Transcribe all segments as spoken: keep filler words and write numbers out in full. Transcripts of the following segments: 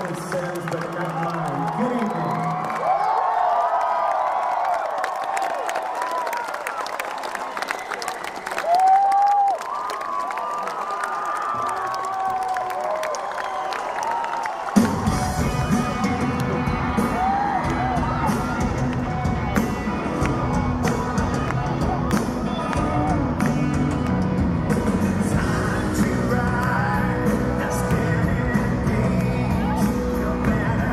only sends but not mine. Good evening. Time to ride, now scared indeed. You're mad.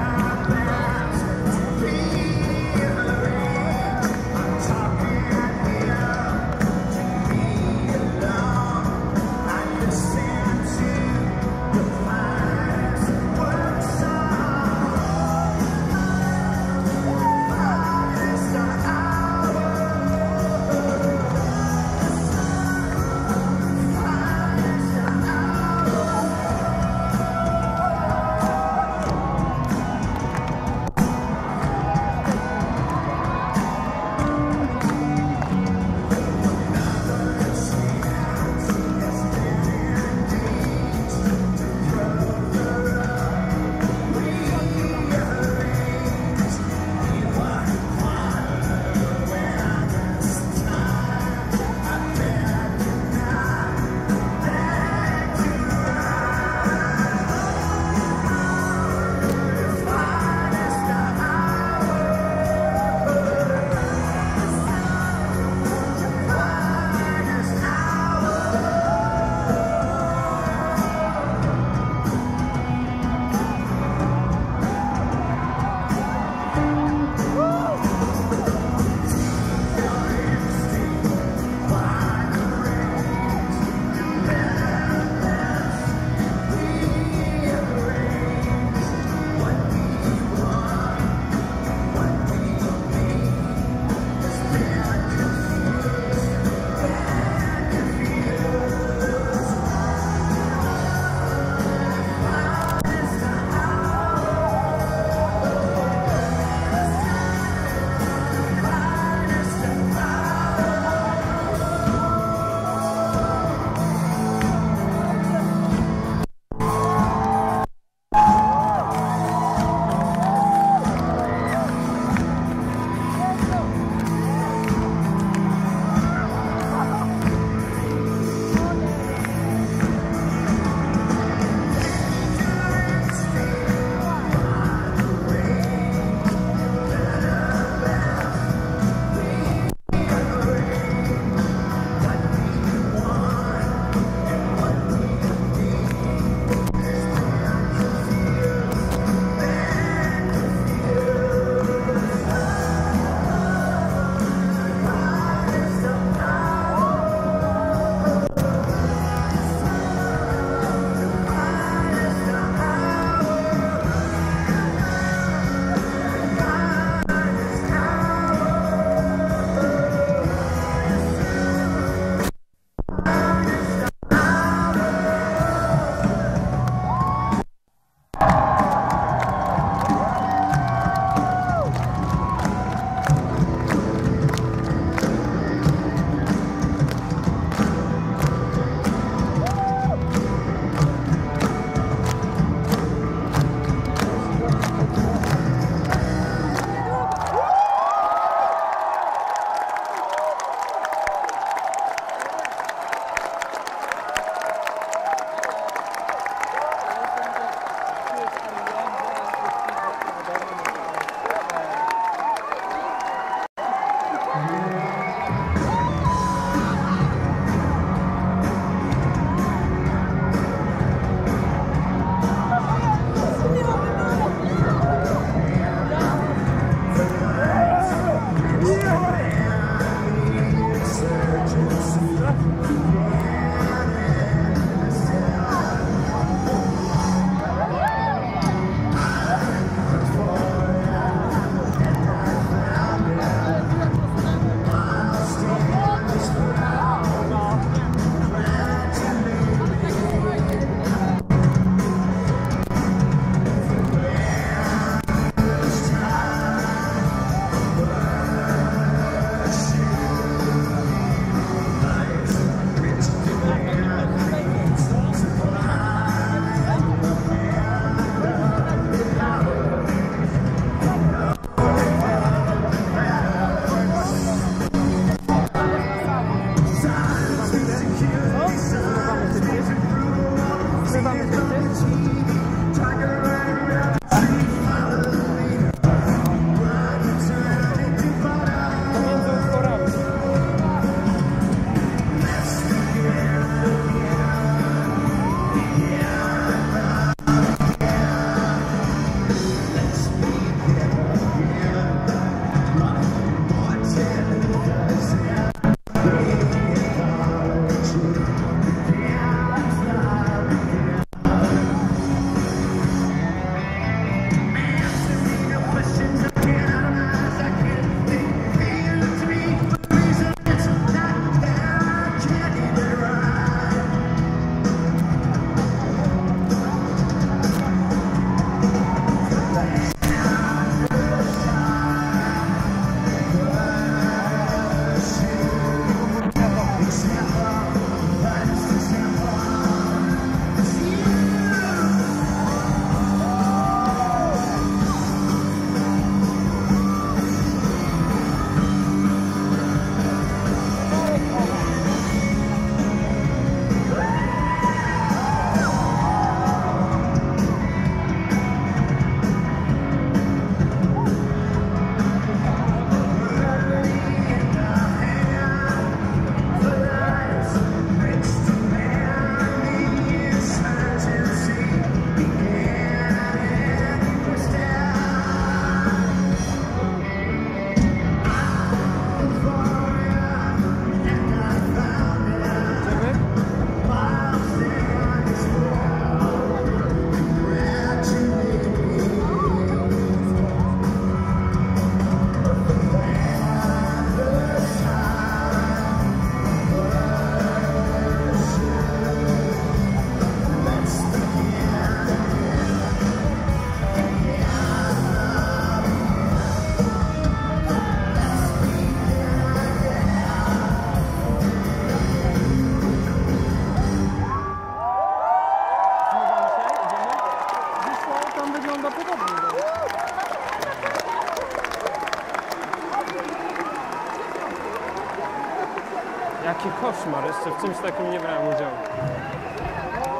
koszmar, jeszcze w czymś takim nie brałem udziału.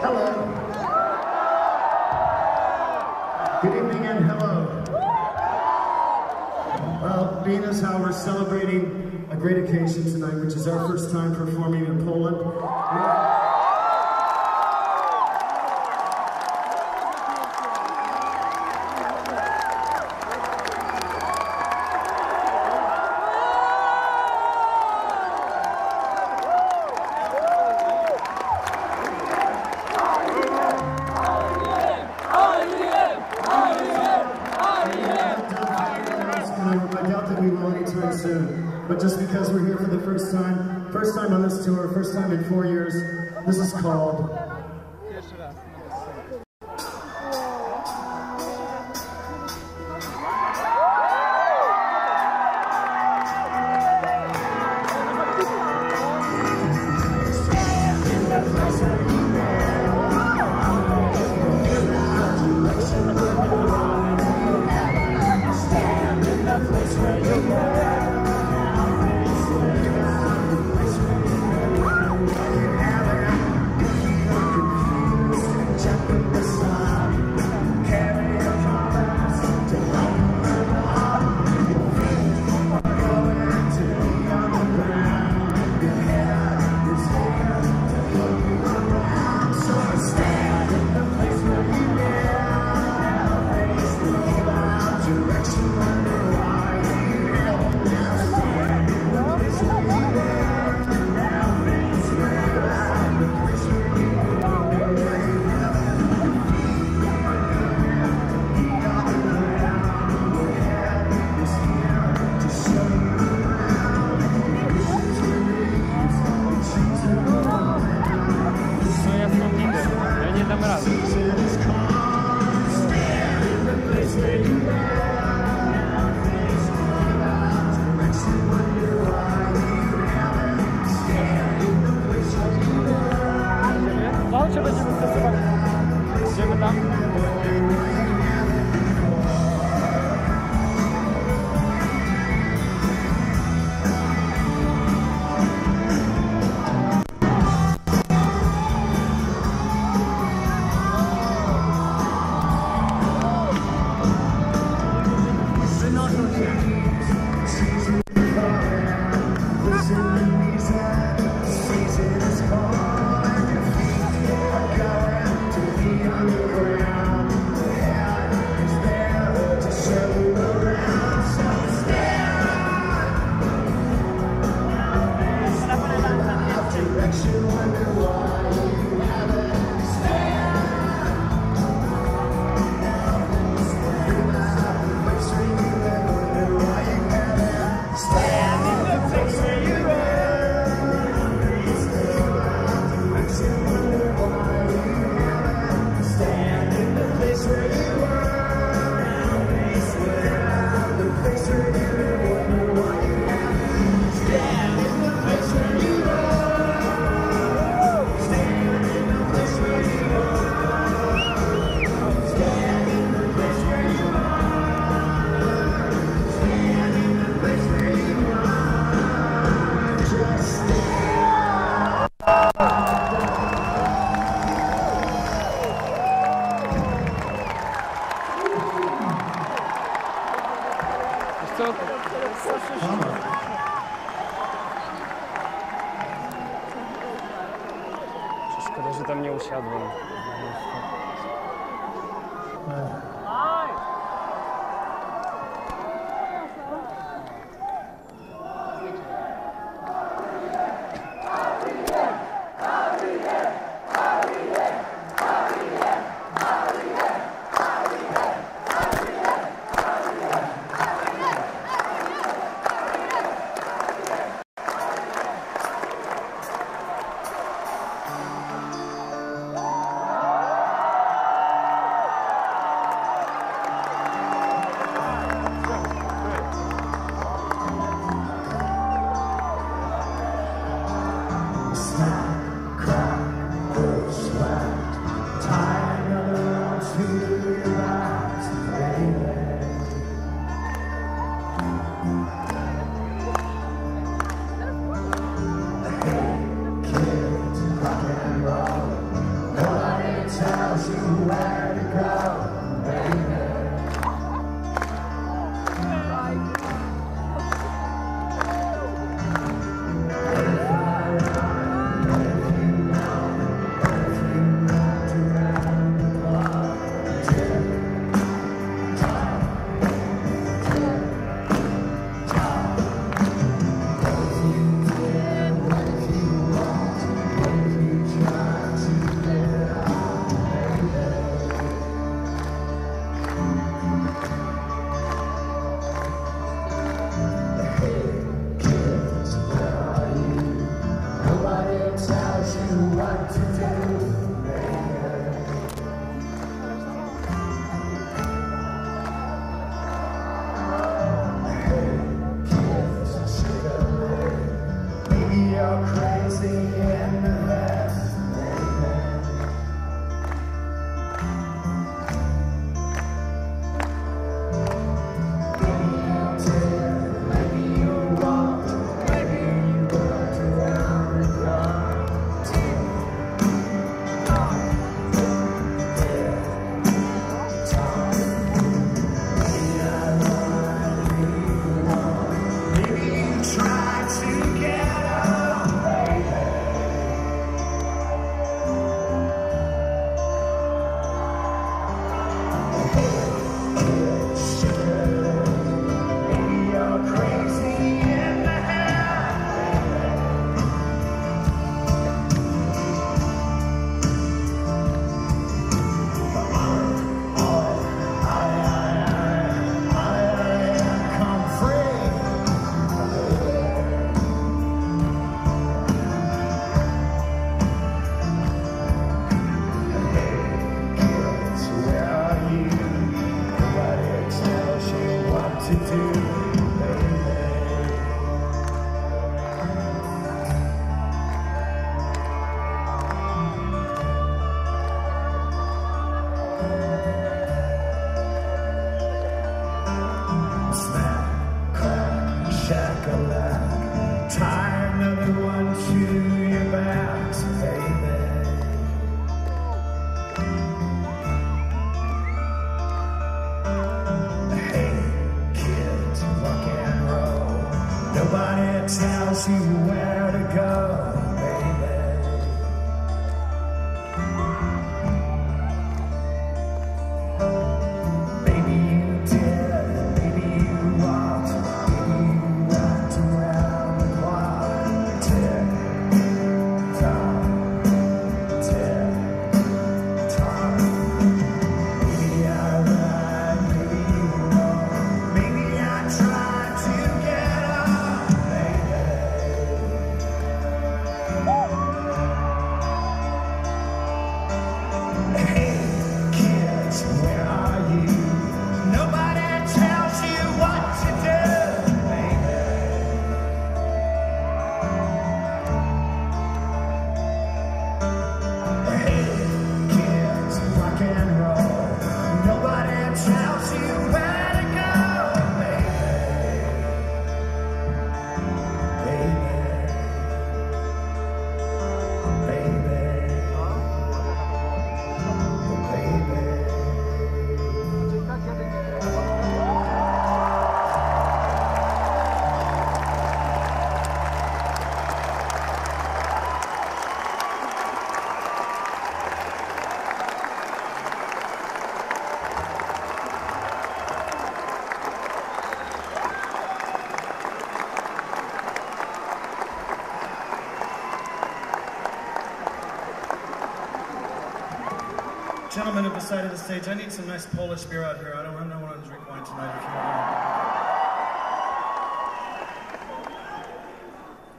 Hello. Good evening and hello. Well, being as how we're celebrating a great occasion tonight, which is our first time performing in Poland. But just because we're here for the first time, first time on this tour, first time in four years, this is called... Gentlemen at the side of the stage, I need some nice Polish beer out here. I don't, I don't want to drink wine tonight if you don't mind.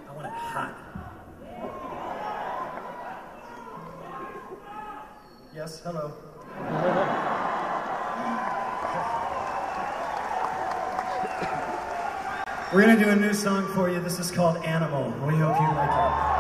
I want it hot. Yes, hello. We're going to do a new song for you. This is called Animal. We hope you like it.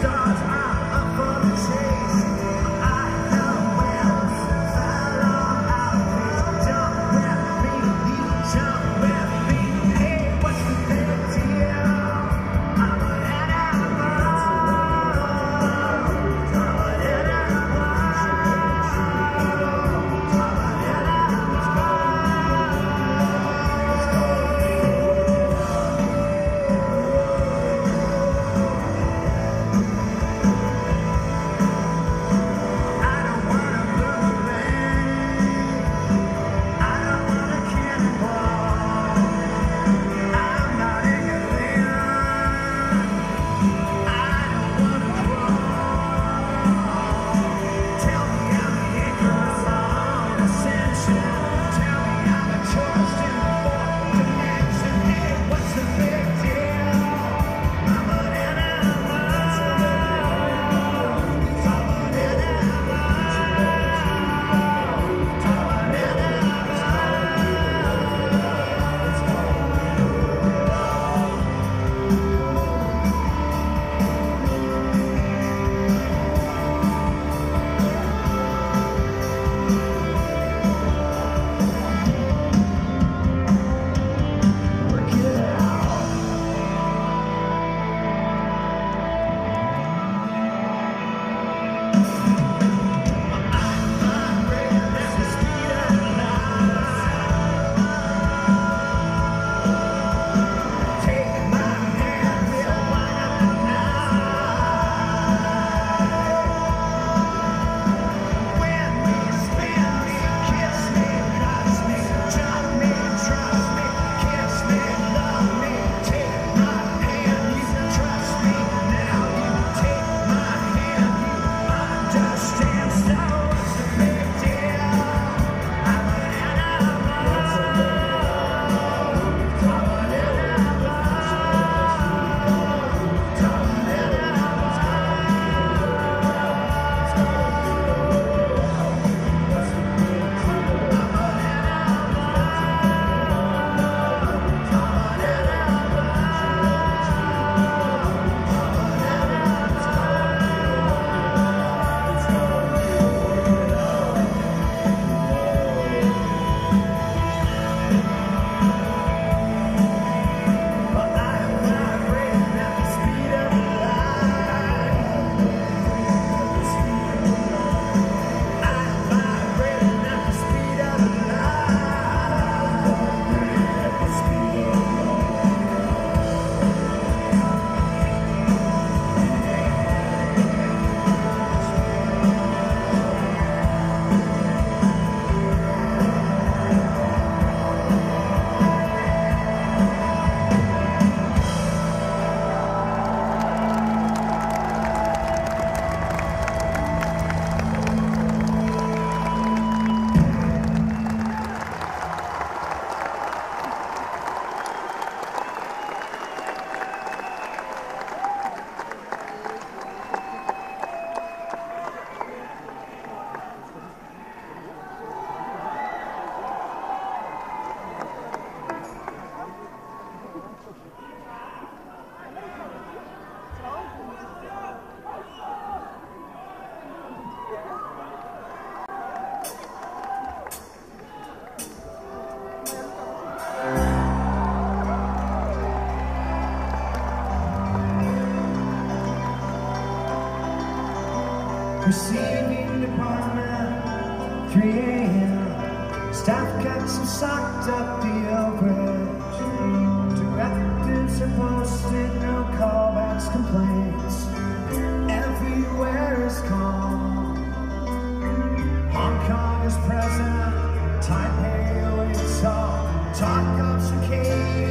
Stop! receiving department, three A M Staff cuts and socked up the overage. Directives are posted, no callbacks, complaints. Everywhere is calm. Hong Kong is present, Taipei is off. Talk of cicada.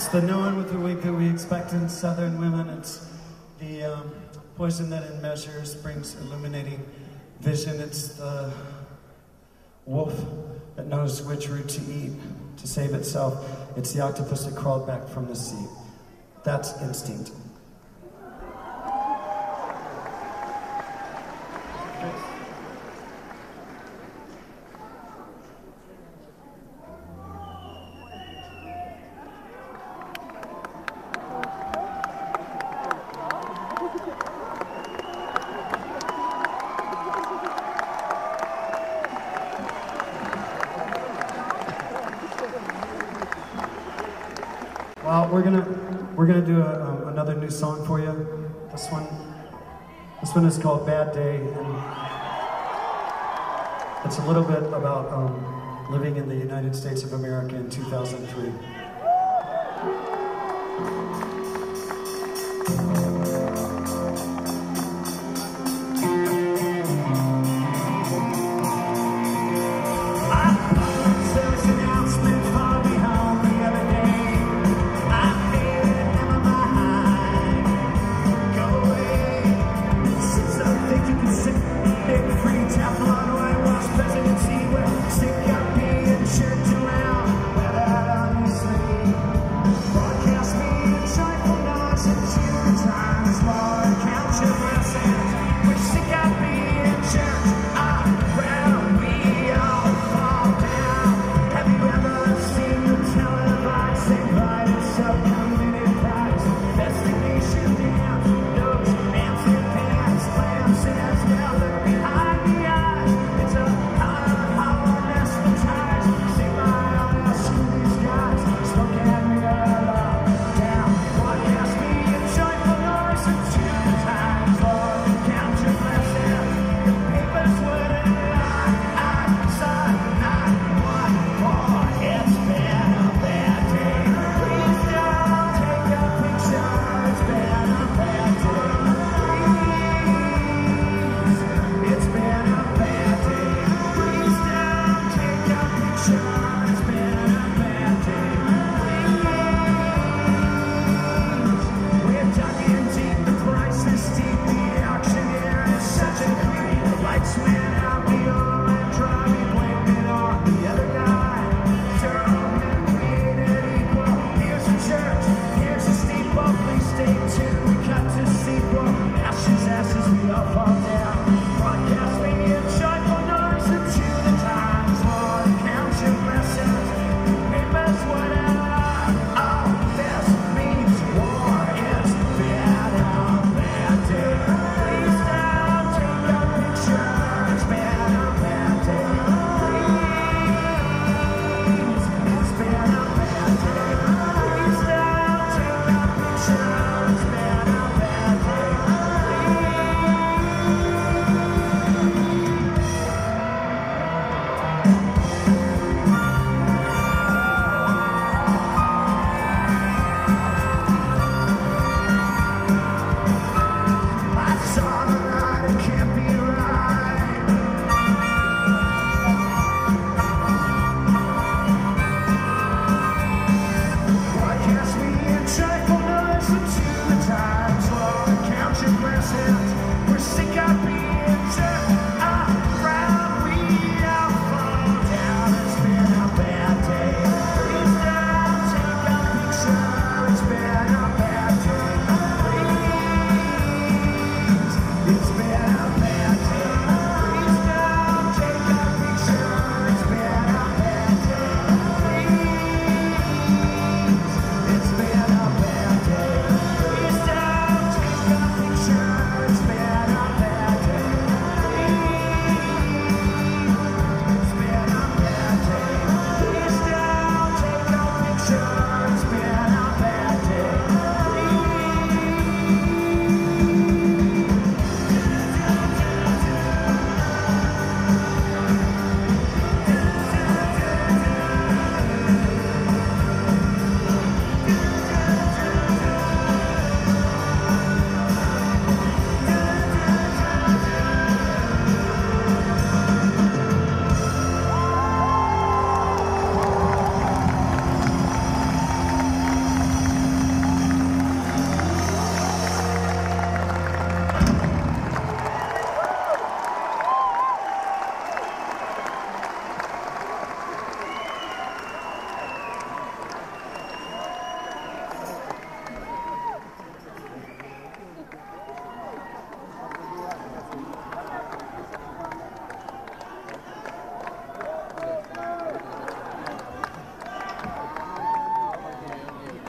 It's the known with the weak that we expect in Southern women. It's the um, poison that in measures brings illuminating vision. It's the wolf that knows which root to eat to save itself. It's the octopus that crawled back from the sea. That's instinct. We're gonna we're gonna do a, um, another new song for you. This one, this one is called "Bad Day," and it's a little bit about um, living in the United States of America in two thousand three. Shit to hell, without any sleep. Broadcast me inside.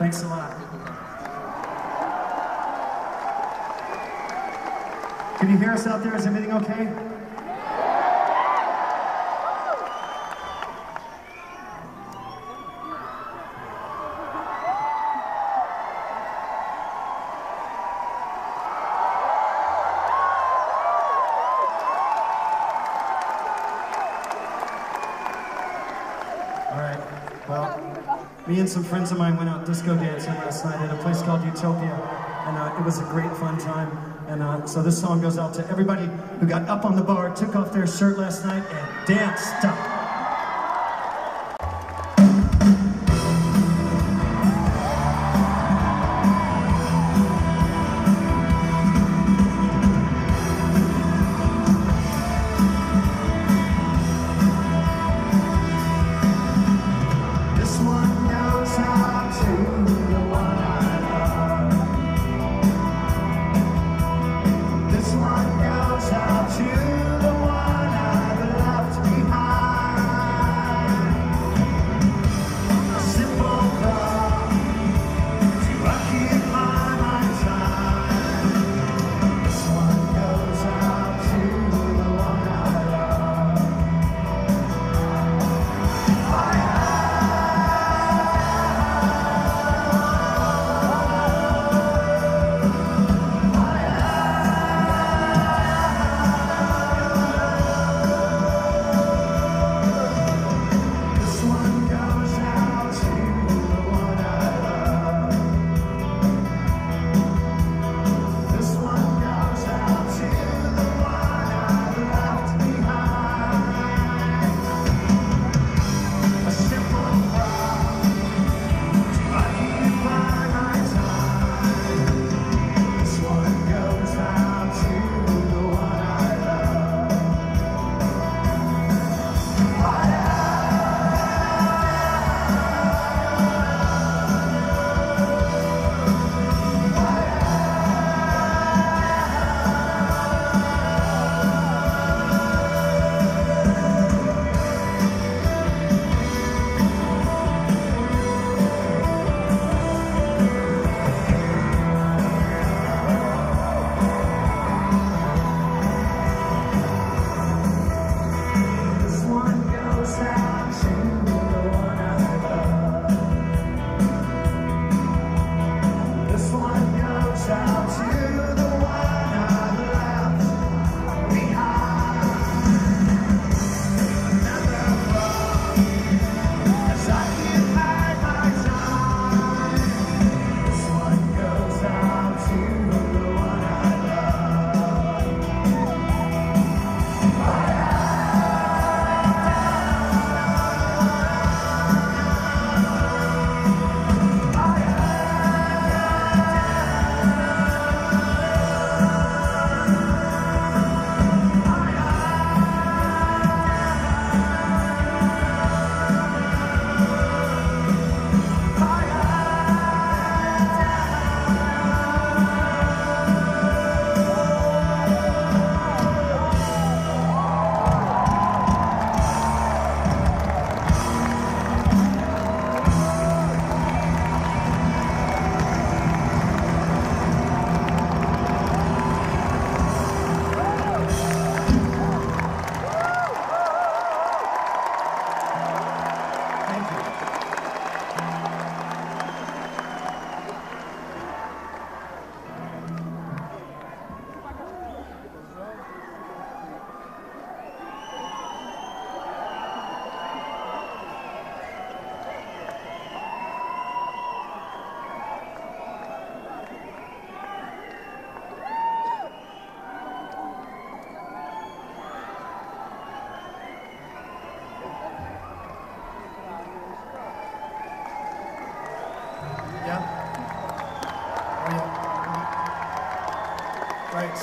Thanks a lot. Can you hear us out there? Is everything okay? Me and some friends of mine went out disco dancing last night at a place called Utopia, and uh, it was a great fun time. And uh, so this song goes out to everybody who got up on the bar, took off their shirt last night, and danced up.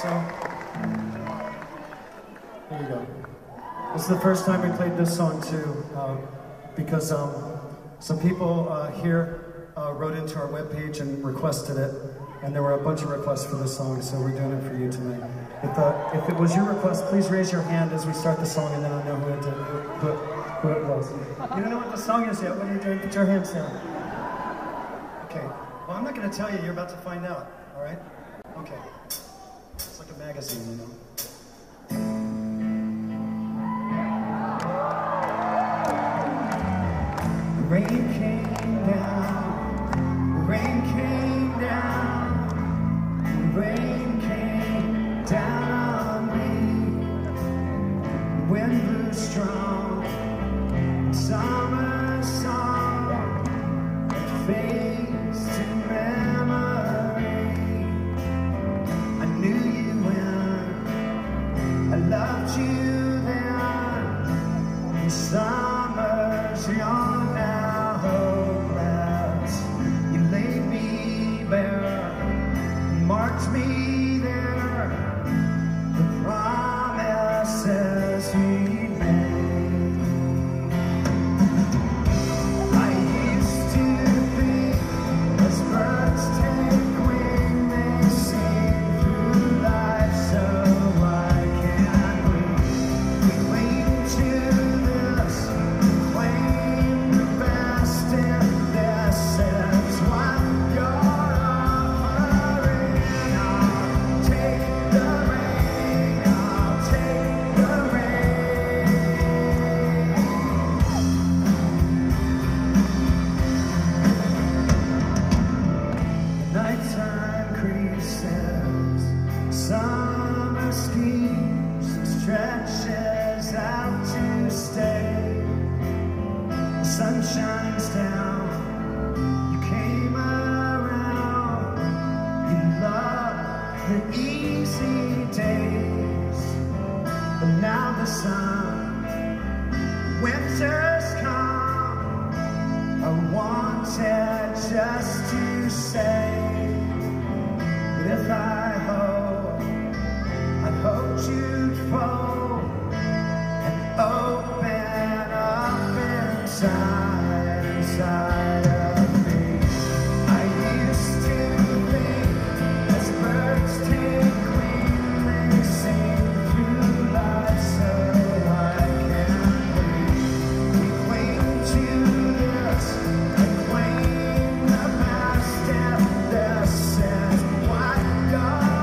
So, here you go. This is the first time we played this song too, uh, because um, some people uh, here uh, wrote into our webpage and requested it, and there were a bunch of requests for this song, so we're doing it for you tonight. If, uh, if it was your request, please raise your hand as we start the song, and then I'll know who it, did, who, who it was. You don't know what the song is yet? What are you doing? Put your hands down. Okay. Well, I'm not going to tell you. You're about to find out. All right? Okay. It's like a magazine, you know. The rain came down. The rain came down. The rain came down on me. The wind blew strong. The summer song. It fades to memory. I knew you when. I loved you then. The summer's young. Me there, the promises we made. I used to think as birds take wing, they sing through life, so why can't we? We cling to this, claim the best in this, is what you're. Summer schemes and stretches out to stay. The sun shines down. You came around. You loved the easy days, but now the sun, winter's come. I wanted just to say. If I hope, I hoped you'd fall and open up inside, inside of me. I used to think as birds take wing, they sing through life, so I can't breathe. We cling to this and claim the past and this and I can't.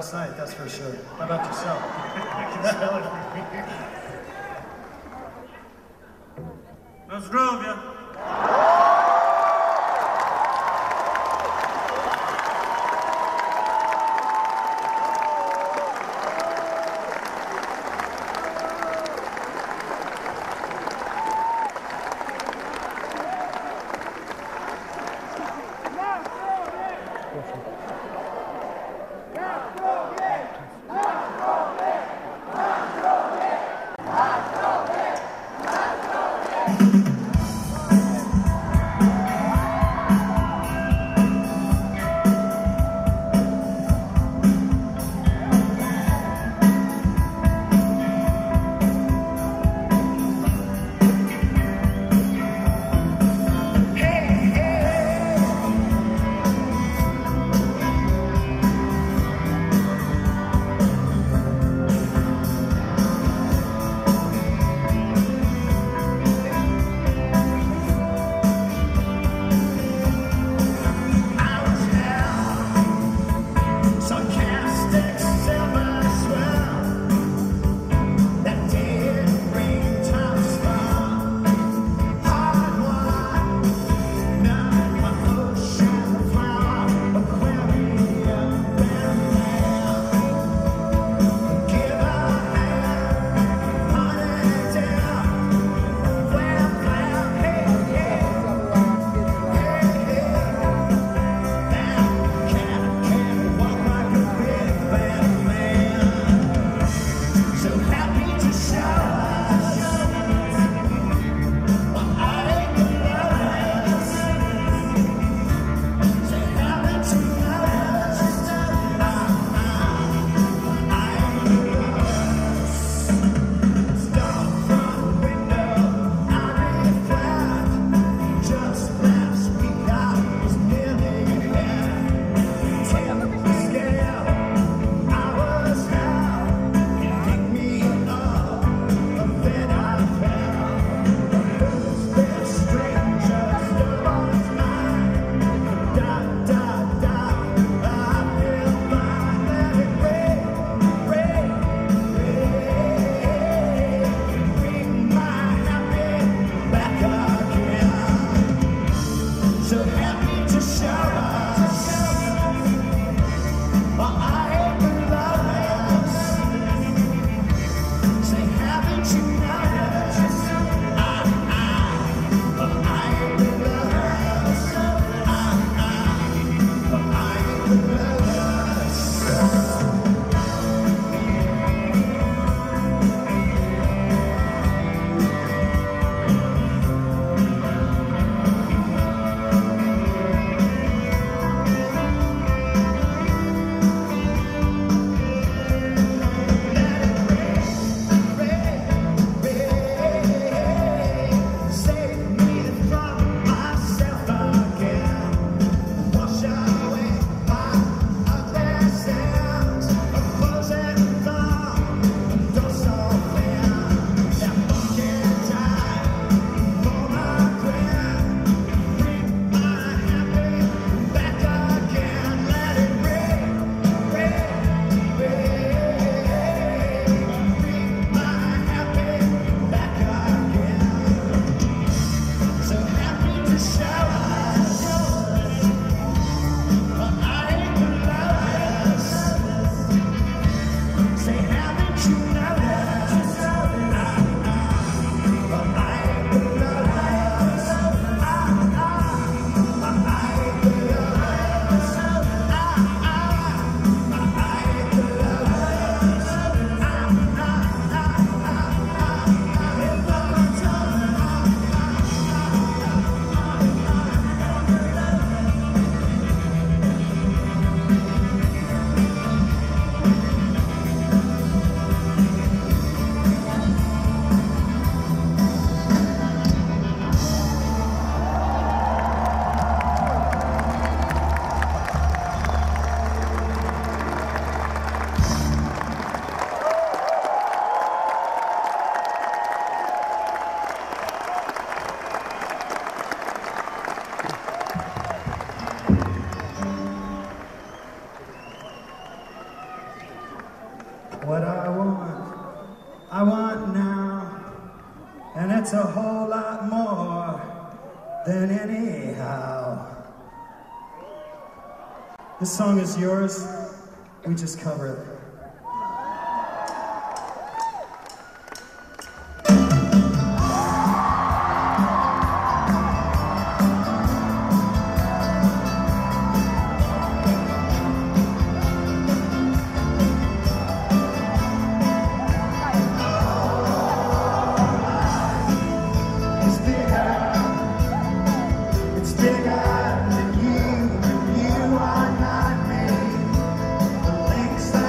last night, that's for sure. How about yourself? I can smell it from here. На здоровье! want, I want now, and it's a whole lot more than anyhow. This song is yours, we just cover it. Thanks,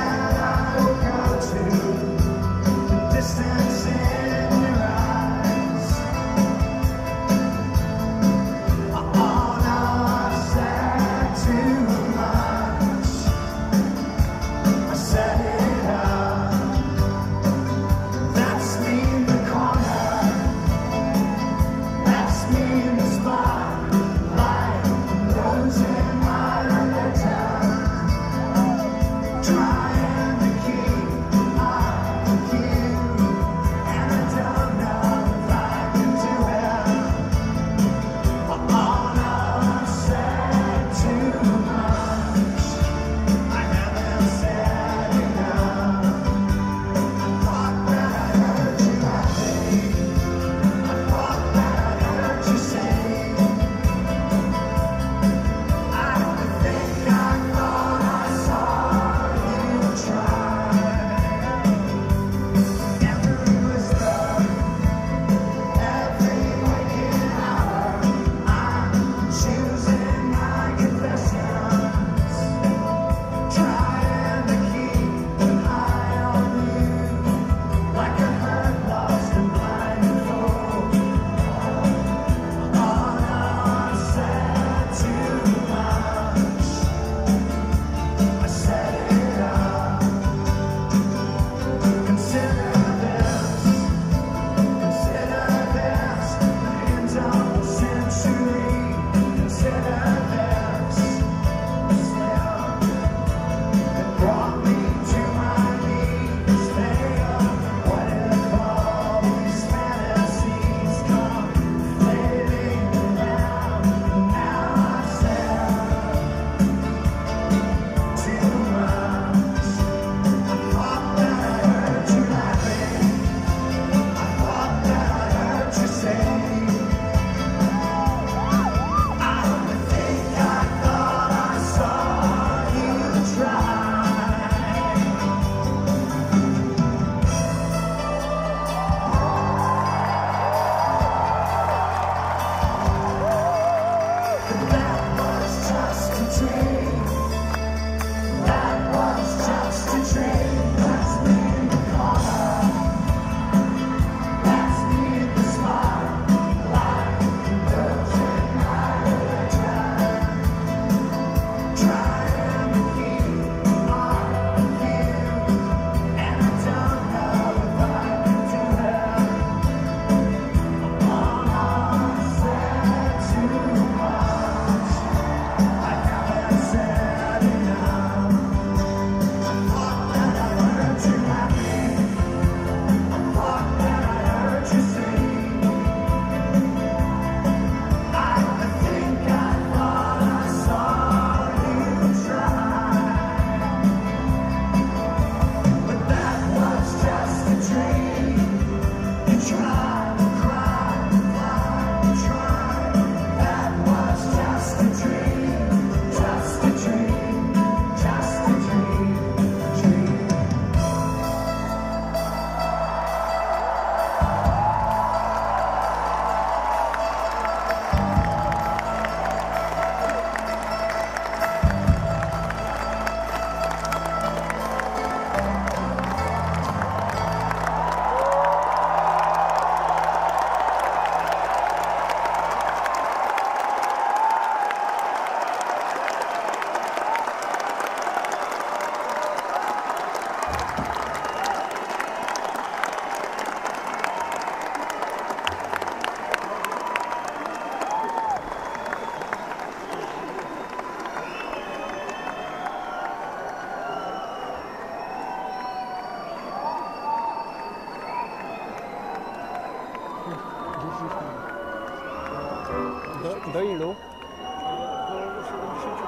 Do ilu? Do siedemdziesięciu.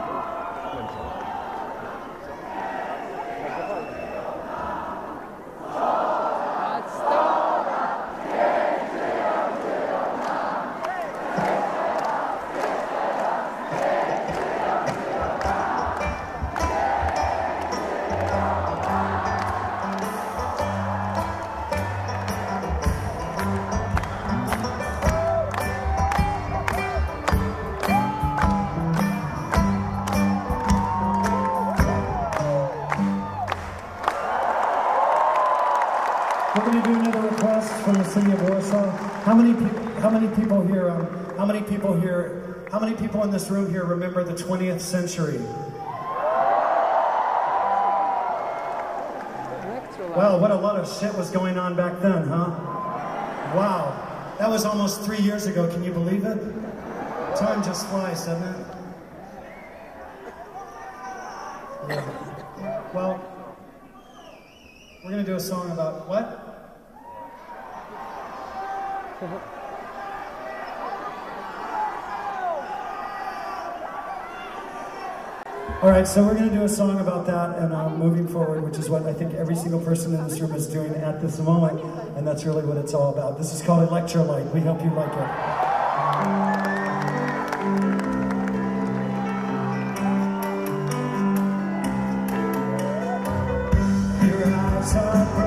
City of Warsaw. How many how many people here? Um, how many people here? How many people in this room here remember the twentieth century? Wow, what a lot of shit was going on back then, huh? Wow, that was almost three years ago. Can you believe it? Time just flies, doesn't it? Yeah. Well, we're gonna do a song about what? All right, so we're going to do a song about that and uh, moving forward, which is what I think every single person in this room is doing at this moment, and that's really what it's all about. This is called Electrolite. We hope you like it. You're out of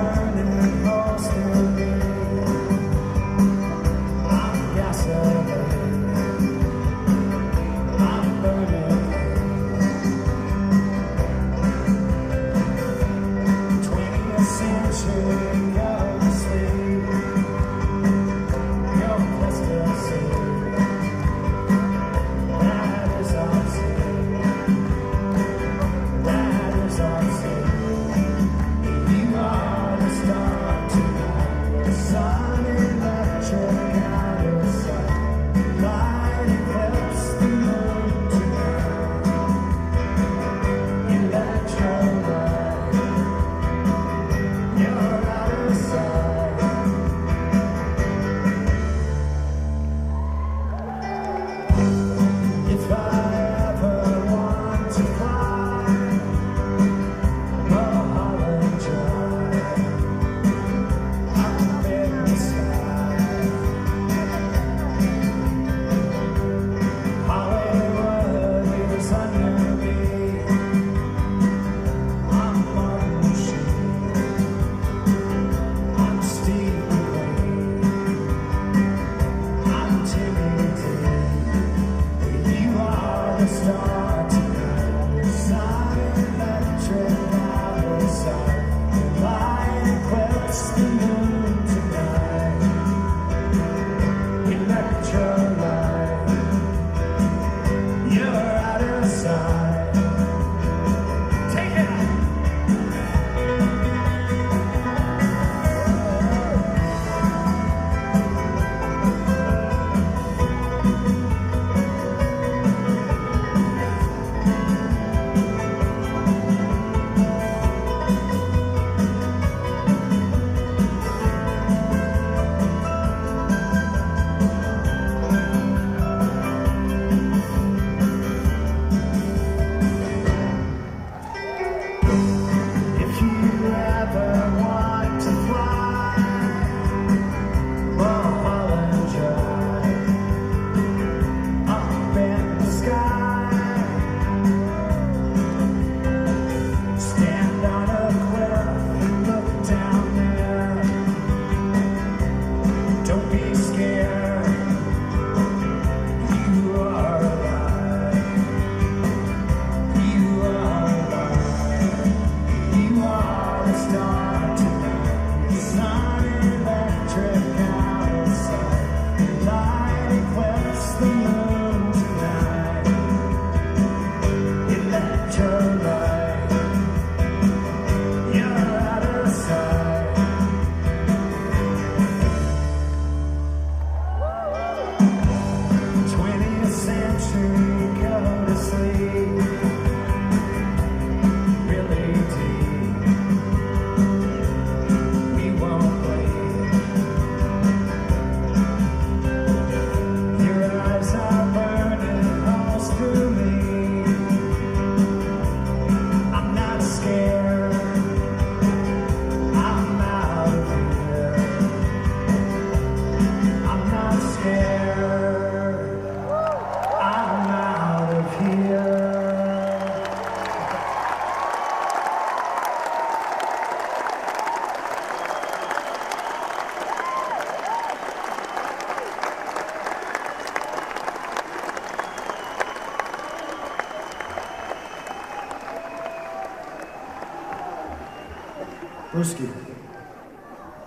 Ruski.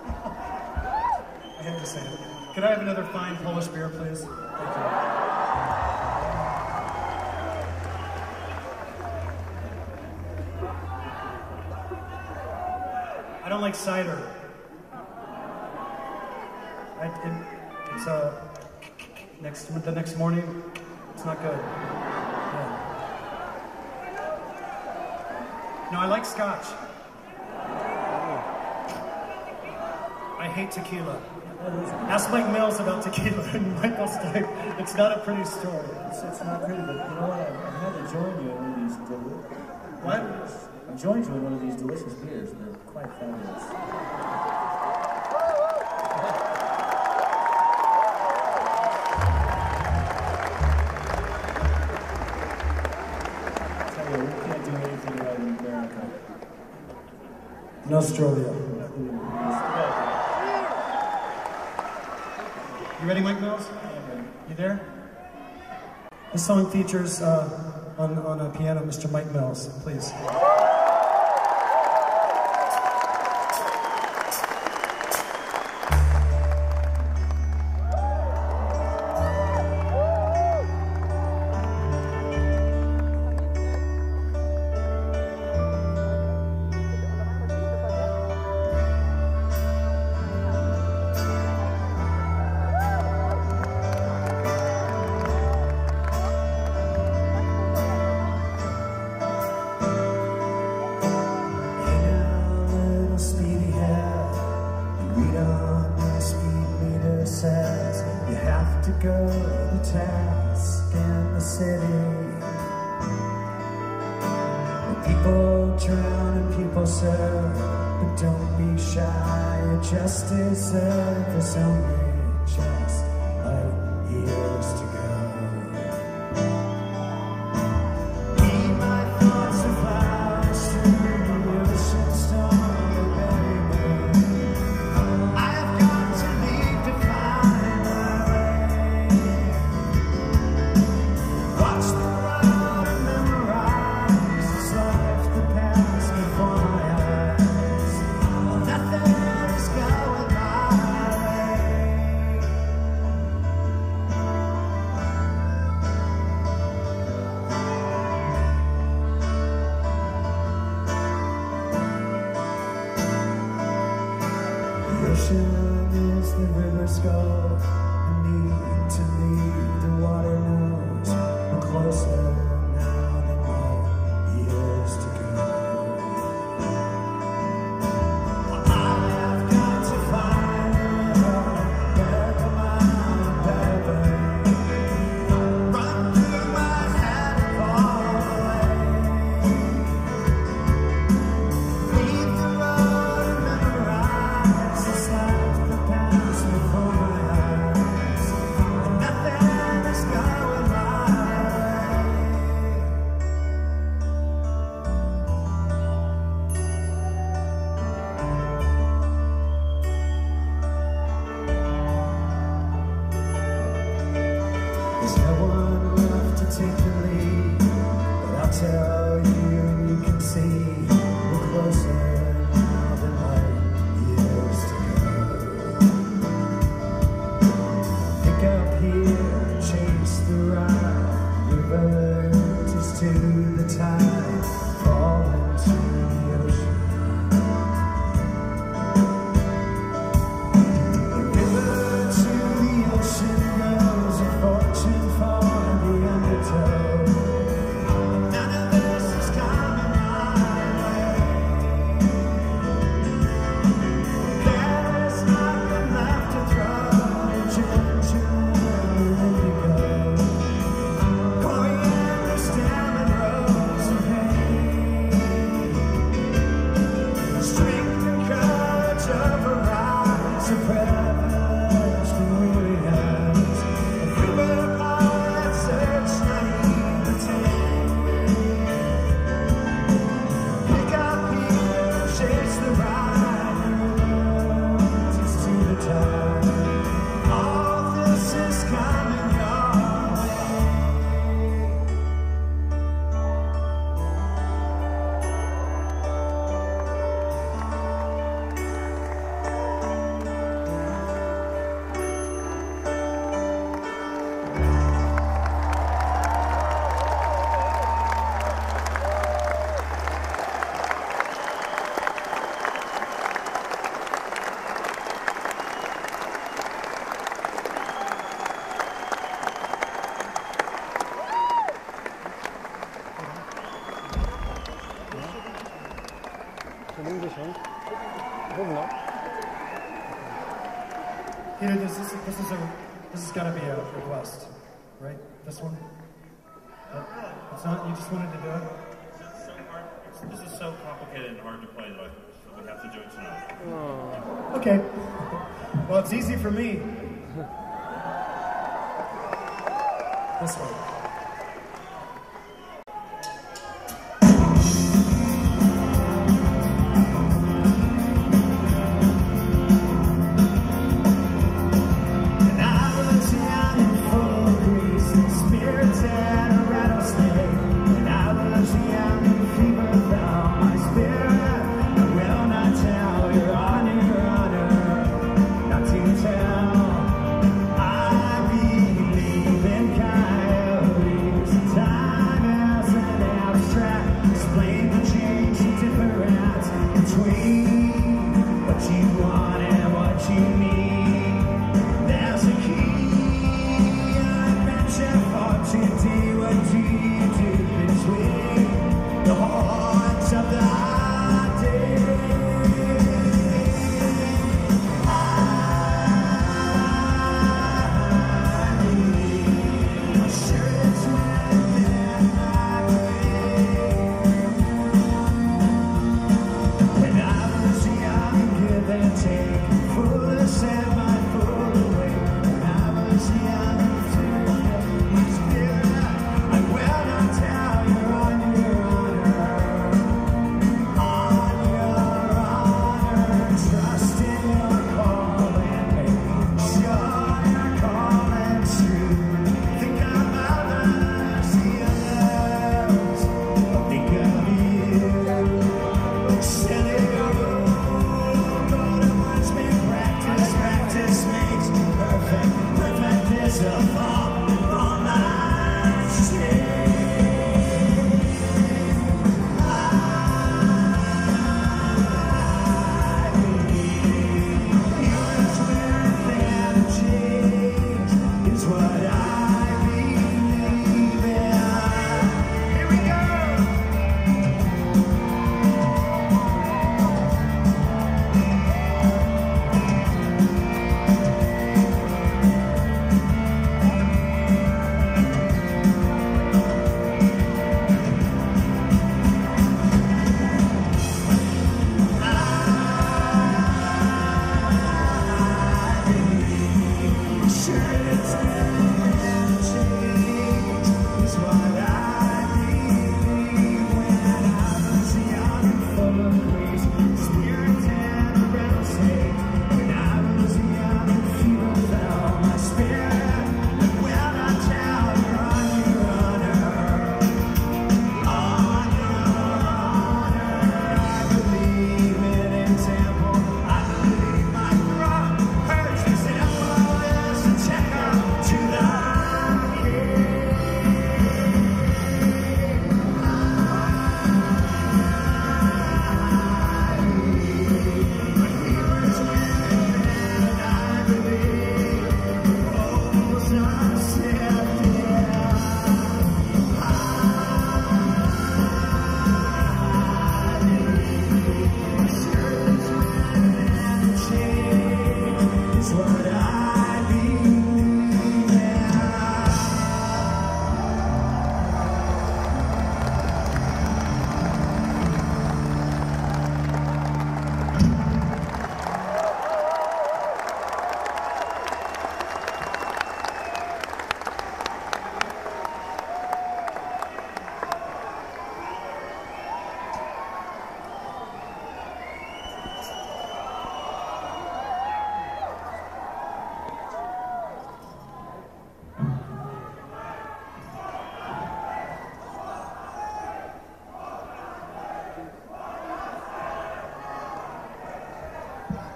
I have to say it. Could I have another fine Polish beer, please? Thank you. I don't like cider. I, it, it's uh, next, the next morning, it's not good. No, I like scotch. I hate tequila. Ask Mike Mills about tequila and Michael Stipe. It's not a pretty story. It's, it's not pretty, but you know what? I'm going to join you in one of these delicious beers. What? I'm joined you in one of these delicious beers. They're quite fabulous. In Australia. You ready, Mike Mills? You there? This song features uh, on, on a piano, Mister Mike Mills, please. Peter, this is this is a this has got to be a request, right? This one. That, it's not. You just wanted to do it. It's so hard. This is so complicated and hard to play that we have to do it tonight. Aww. Okay. Well, it's easy for me. This one.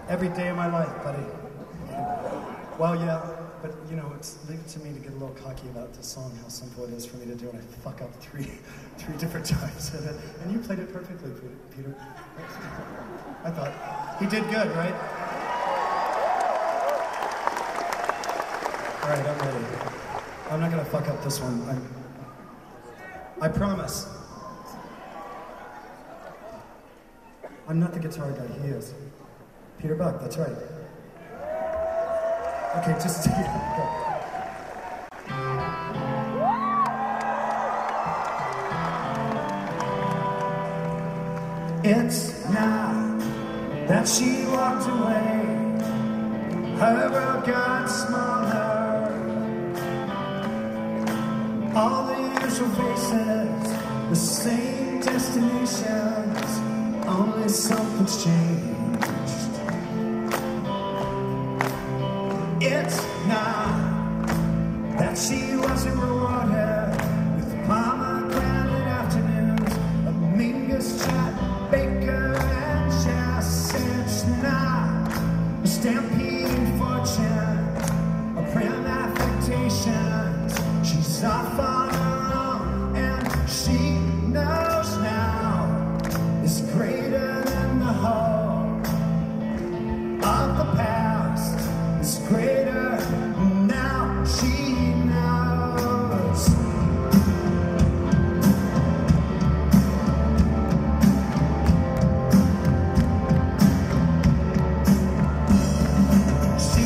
Every day of my life, buddy. Well, yeah, but you know, it's leave it to me to get a little cocky about this song, how simple it is for me to do, and I fuck up three, three different times in it. And you played it perfectly, Peter. I thought he did good, right? All right, I'm ready. I'm not gonna fuck up this one. I'm, I promise. I'm not the guitar guy. He is. Peter Buck, that's right. Okay, just take it. Go. It's not that she walked away, her world got smaller. All the usual faces, the same destinations, only something's changed. It's not that she wasn't rewarded with mama grounded afternoons, a Mingus chat. Baker and Jess, it's not a stampeding fortune, a prim affectations. She's off on her own, and she knows now is greater than the whole of the past. Is greater now. She knows. She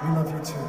We love you too.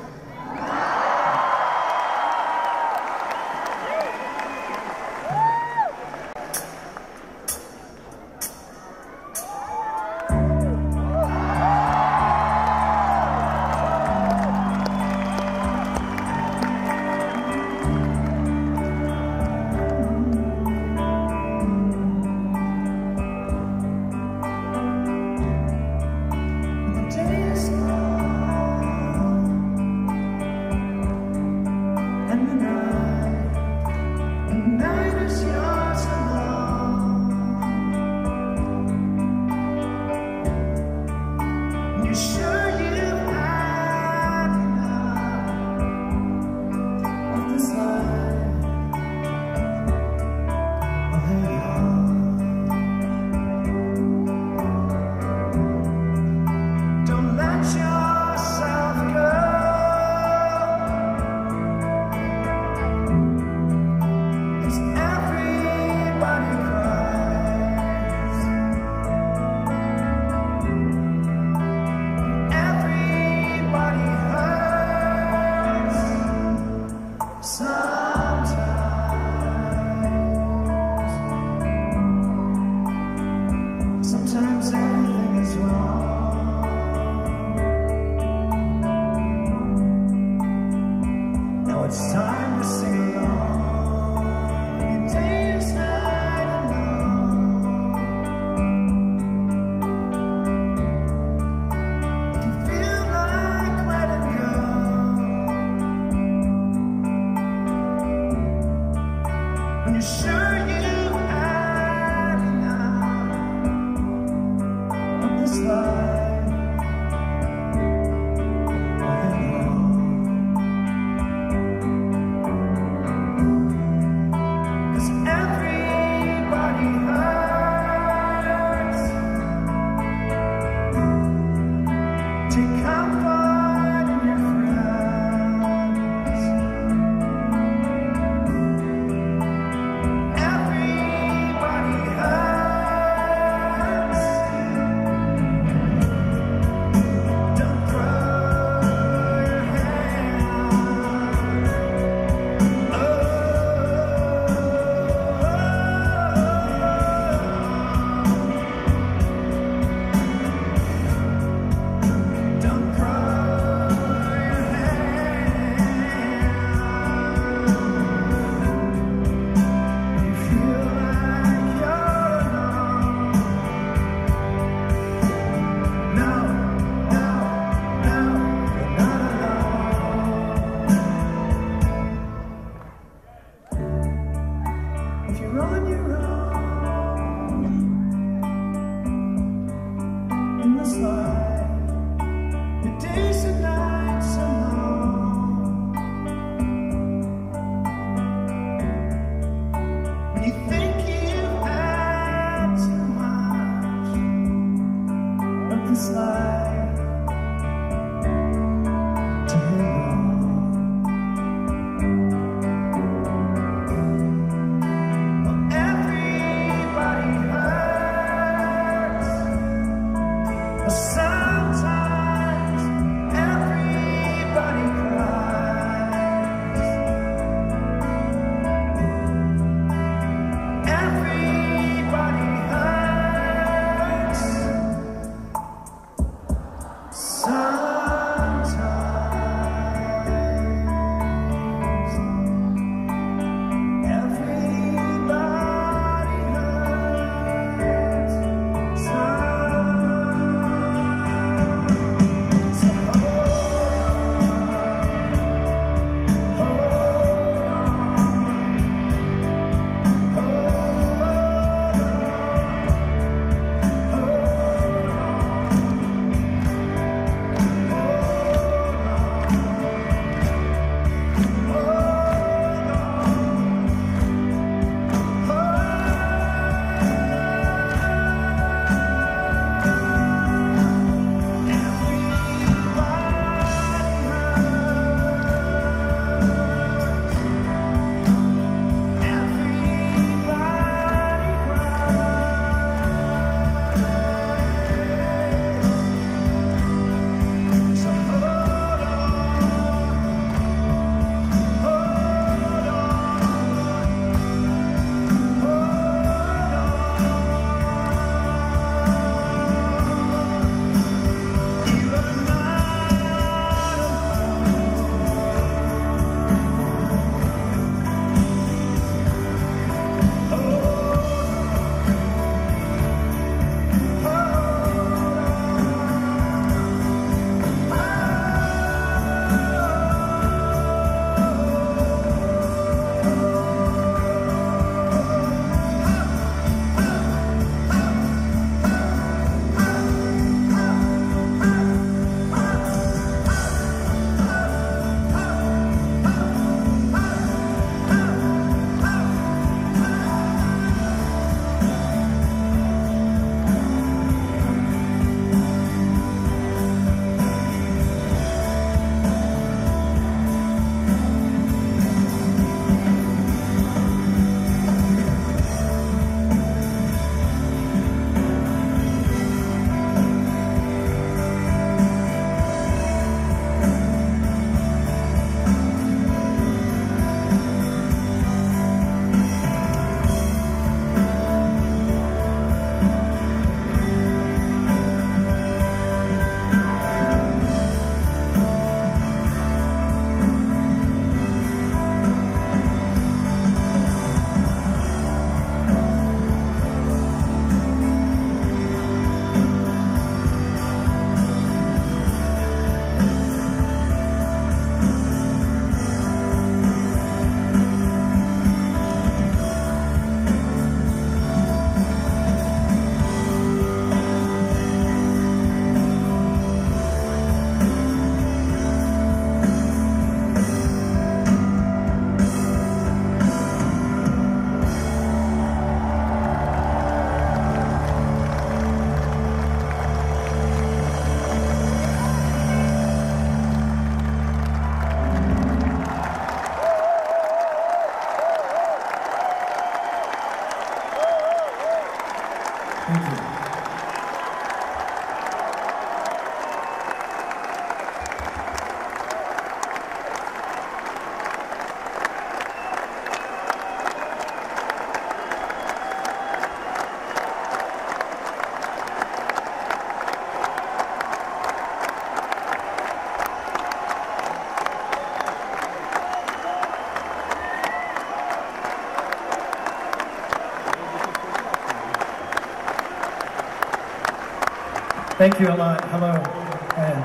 Thank you a lot. Hello. And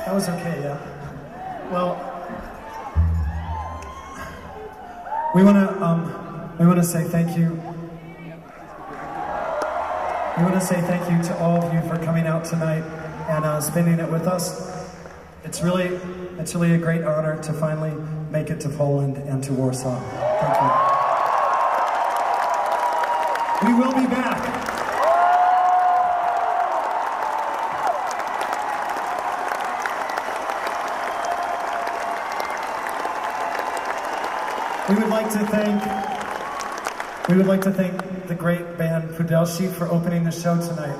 that was okay, yeah. Well, we want to um, we want to say thank you. We want to say thank you to all of you for coming out tonight and uh, spending it with us. It's really it's really a great honor to finally make it to Poland and to Warsaw. Thank you. We will be back. We would like to thank we would like to thank the great band Fudelshi for opening the show tonight.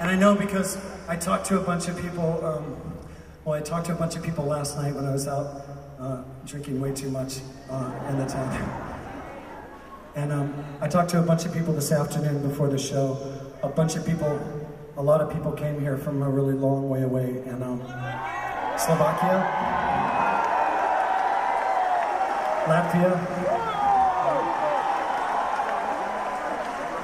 And I know because I talked to a bunch of people. Um, well, I talked to a bunch of people last night when I was out uh, drinking way too much uh, in the town. And um, I talked to a bunch of people this afternoon before the show. A bunch of people. A lot of people came here from a really long way away, and um, Slovakia, Latvia.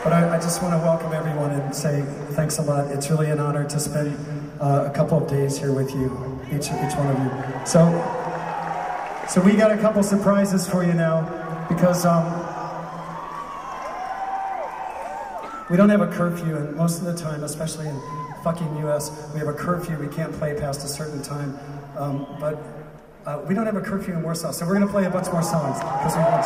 But I, I just want to welcome everyone and say thanks a lot. It's really an honor to spend uh, a couple of days here with you, each each one of you. So, so we got a couple surprises for you now, because. Um, We don't have a curfew, and most of the time, especially in fucking U S, we have a curfew. We can't play past a certain time, um, but uh, we don't have a curfew in Warsaw, so we're going to play a bunch more songs because we want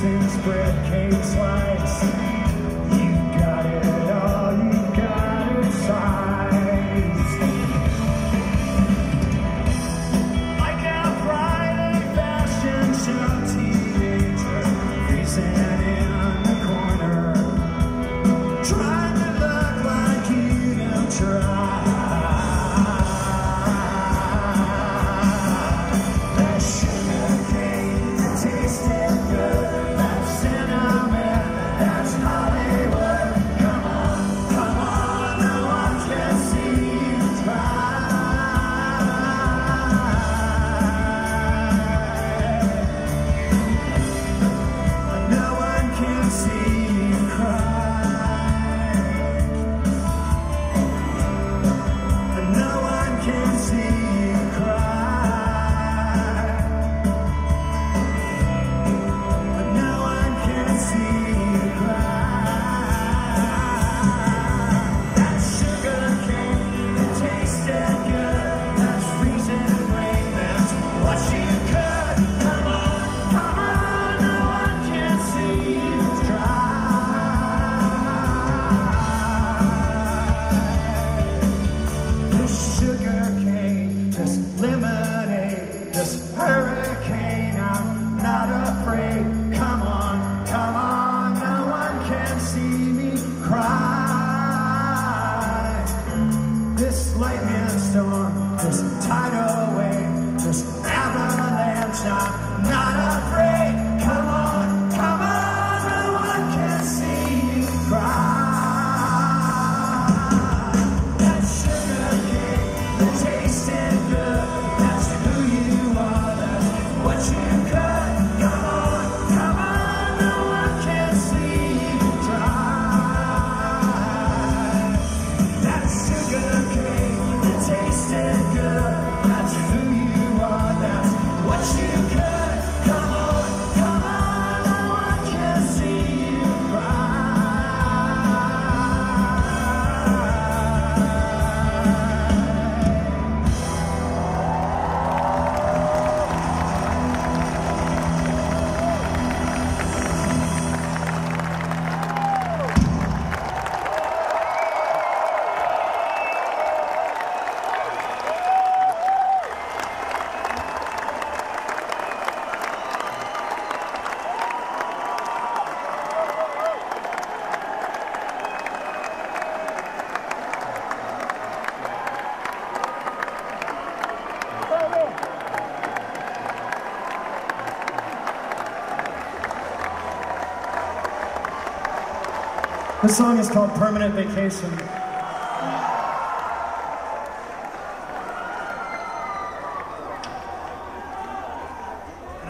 Slices, bread, cake, slice. You got it all, you got it size. Like a private fashion show teenager, freezing in the corner, trying to look like you don't try. This song is called Permanent Vacation. And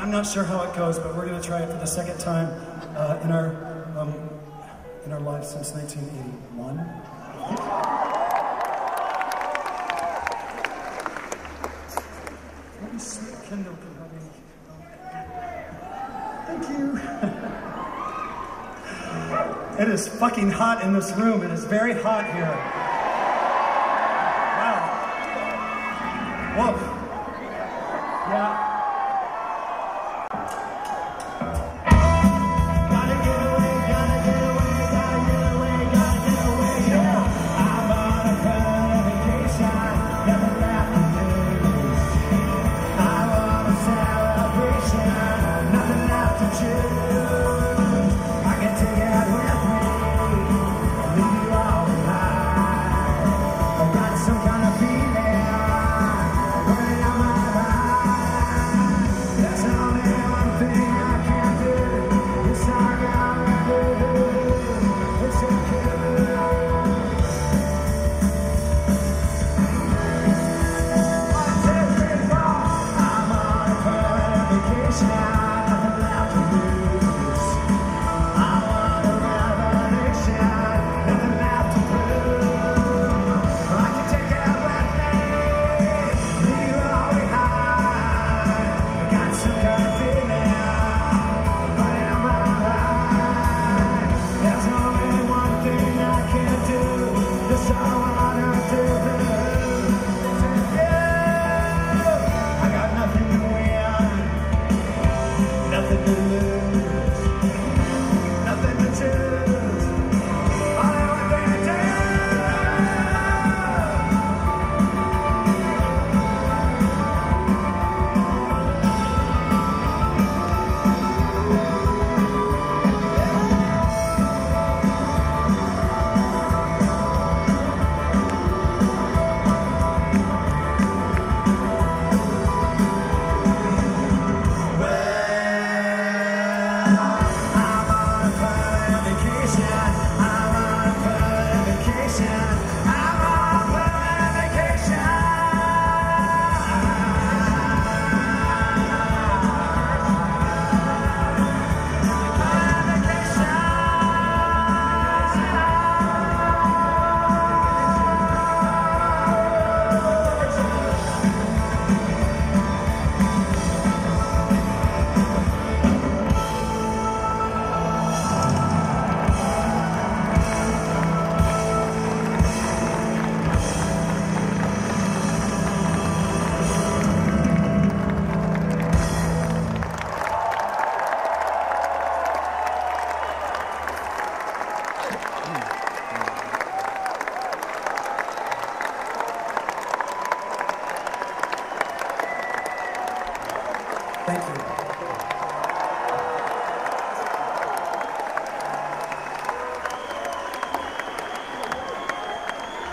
I'm not sure how it goes, but we're going to try it for the second time uh, in our um, in our life since nineteen eighty-one. Let me see if Kendall can help me. Thank you. It is fucking hot in this room. It is very hot here. Wow. Whoa. Yeah. Some kind of feeling.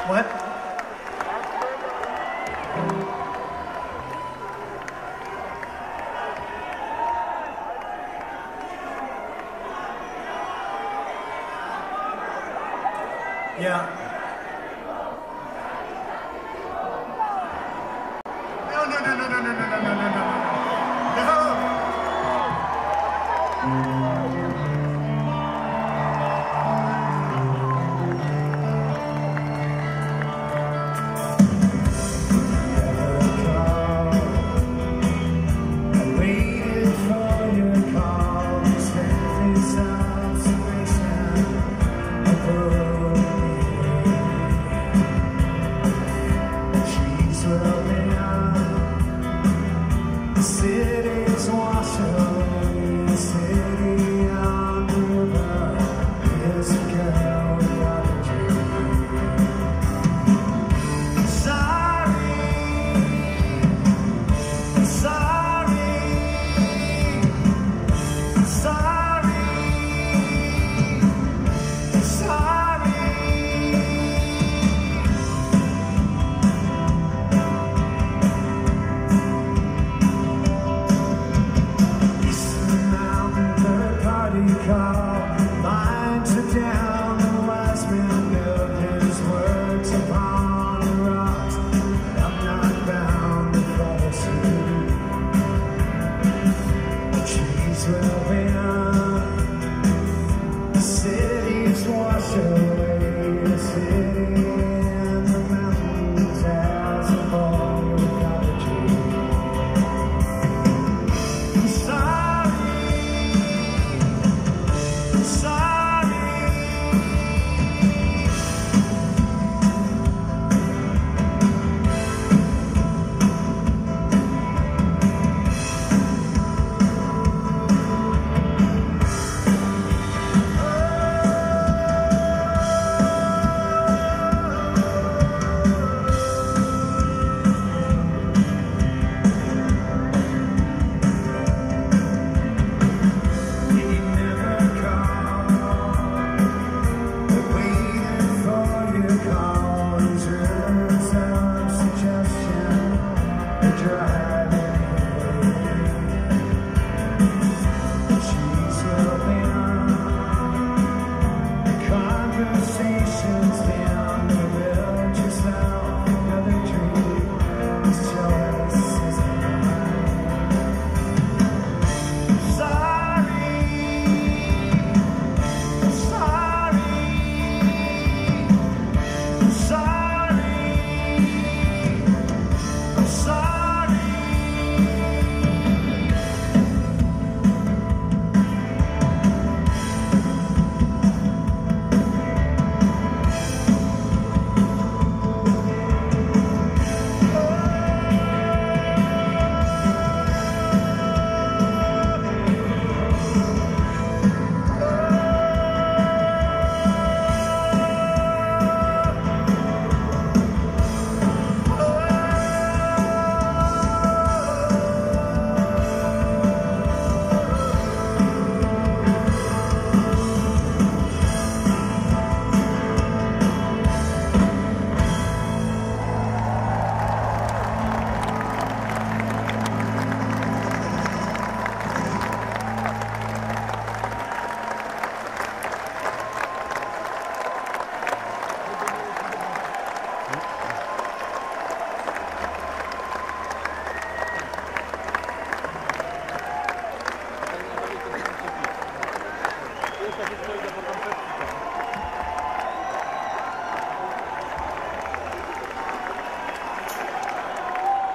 that one. Yeah. No, no, no, no, no, no, no, no, no, no.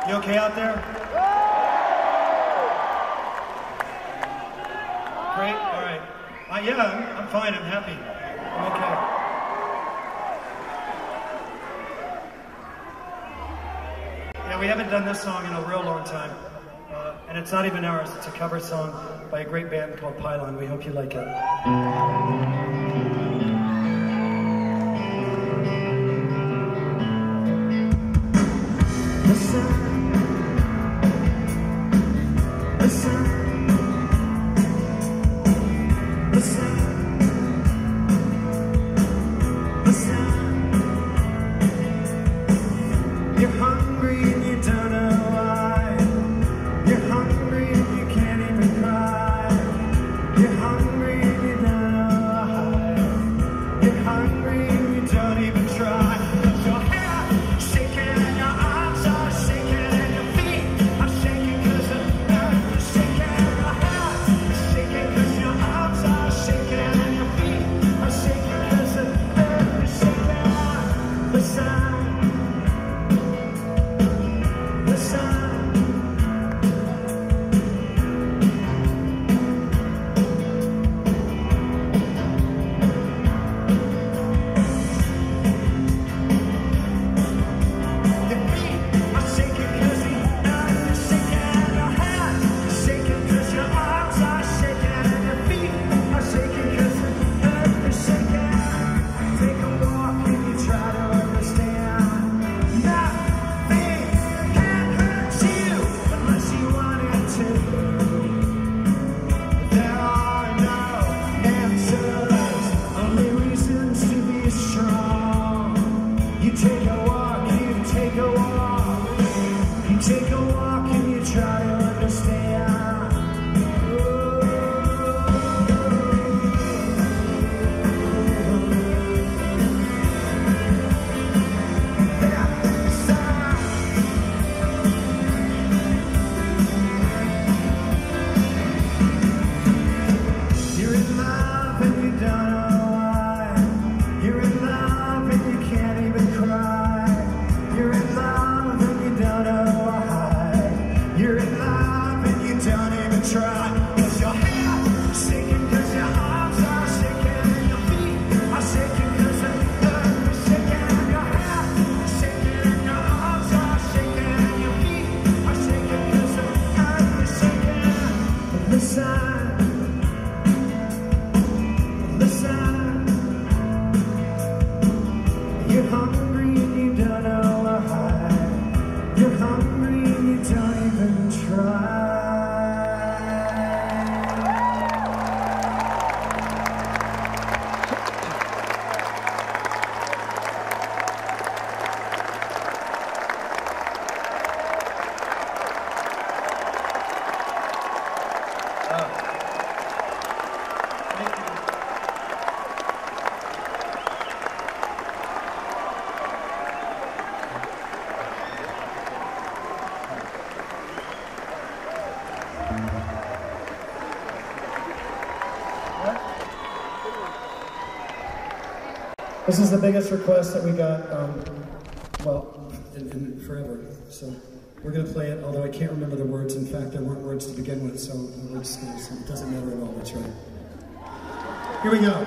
You okay out there? Great, all right. Uh, yeah, I'm, I'm fine, I'm happy. I'm okay. Yeah, we haven't done this song in a real long time. Uh, and it's not even ours, it's a cover song by a great band called Pylon. We hope you like it. The sun, the sun, the sun. This is the biggest request that we got, um, well, in, in forever. So we're going to play it, although I can't remember the words. In fact, there weren't words to begin with, so we're just gonna, so it doesn't matter at all. That's right. Here we go.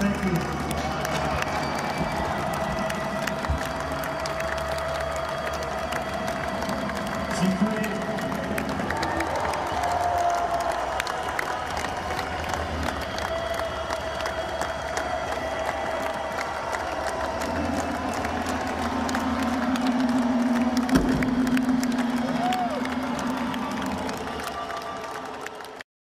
Thank you.